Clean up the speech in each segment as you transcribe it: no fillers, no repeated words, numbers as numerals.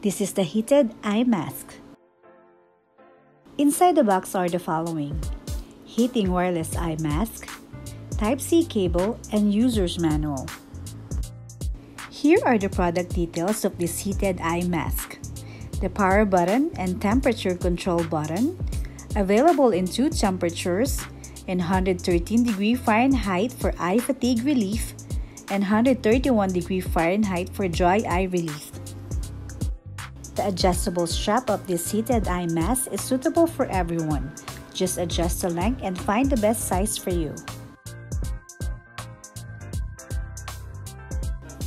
This is the heated eye mask. Inside the box are the following: heating wireless eye mask, Type-C cable, and user's manual. Here are the product details of this heated eye mask: the power button and temperature control button, available in 2 temperatures, and 113°F for eye fatigue relief, and 131°F for dry eye relief. The adjustable strap of this heated eye mask is suitable for everyone. Just adjust the length and find the best size for you.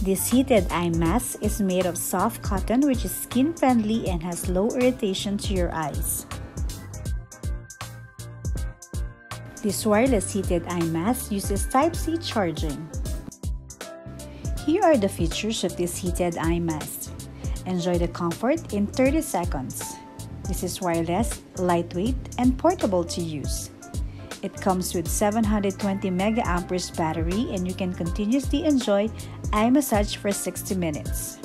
This heated eye mask is made of soft cotton, which is skin friendly and has low irritation to your eyes. This wireless heated eye mask uses Type-C charging. Here are the features of this heated eye mask. Enjoy the comfort in 30 seconds. This is wireless, lightweight, and portable to use. It comes with 720 mAh battery, and you can continuously enjoy eye massage for 60 minutes.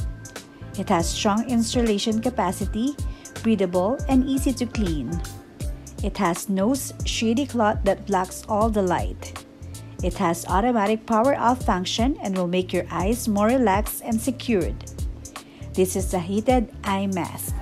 It has strong installation capacity, breathable, and easy to clean. It has no shady cloth that blocks all the light. It has automatic power-off function and will make your eyes more relaxed and secured. This is the heated eye mask.